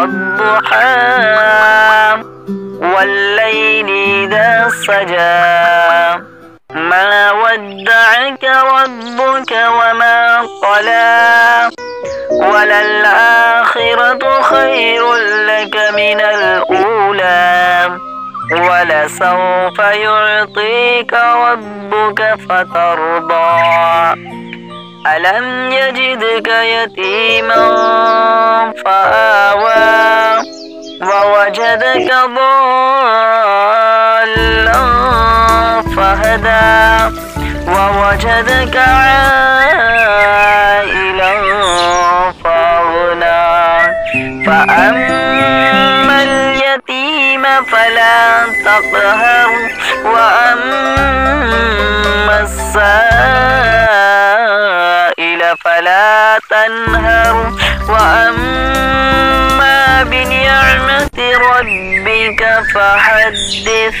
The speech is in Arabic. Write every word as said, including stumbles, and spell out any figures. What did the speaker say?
والضحى والليل إذا سجى ما ودعك ربك وما قلى وللآخرة خير لك من الأولى ولسوف يعطيك ربك فترضى ألم يجدك يتيما فآوى ووجدك ضالا فهدى ووجدك عائلا فأغنى فأما اليتيم فلا تقهر وأما السائل فلا تنهر وأما بنعمة ربك فحدث.